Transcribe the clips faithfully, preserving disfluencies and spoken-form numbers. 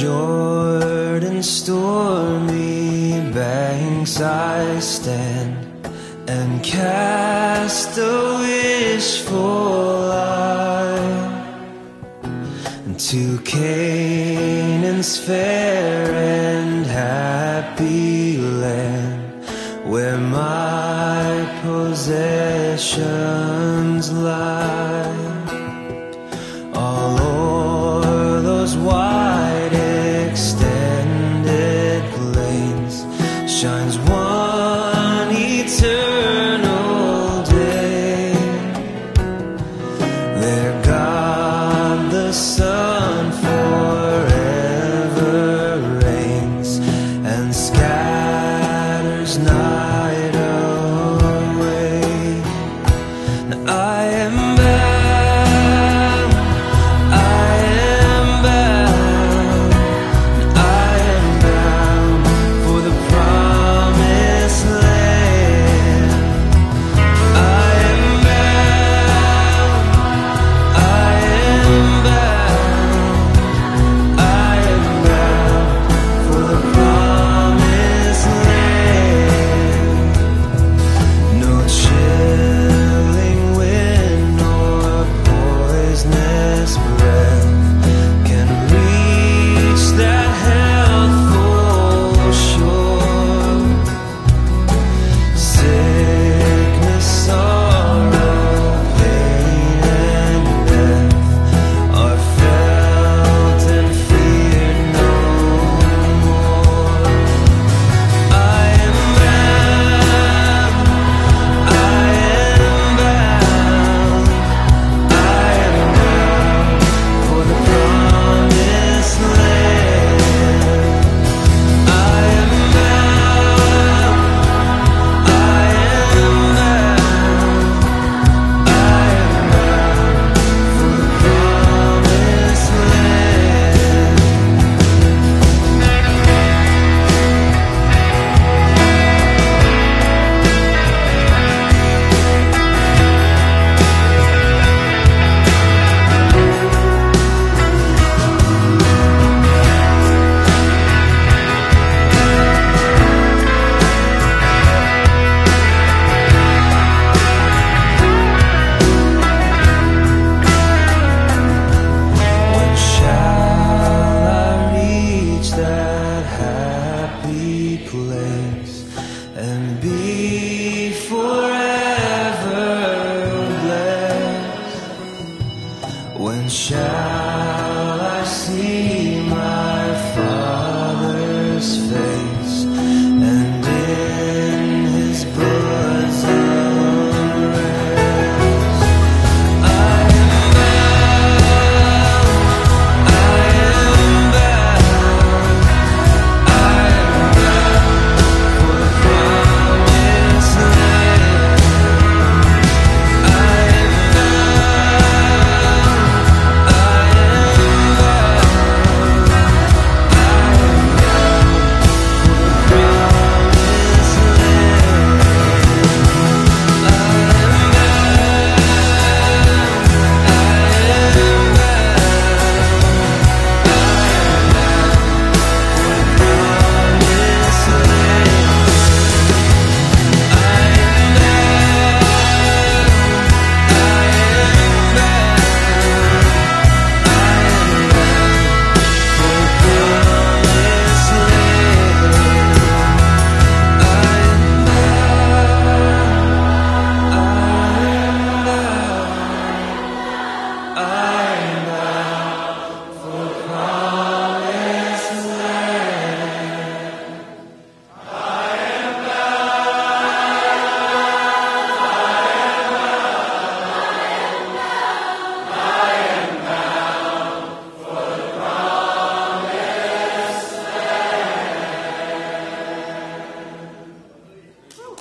Jordan's stormy banks I stand and cast a wishful eye to Canaan's fair and happy land, where my possessions lie. Shines one eternal day. There God the Son forever reigns and scatters night away. Now I am bound, I am bound, I am bound for the promise. When shall I see my Father's face and in His bosom rest? I am bound, I am bound, I am bound for the promised land. I am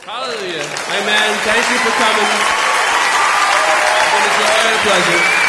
bound. Hallelujah. Amen. Thank you for coming. It's been a joy and a pleasure.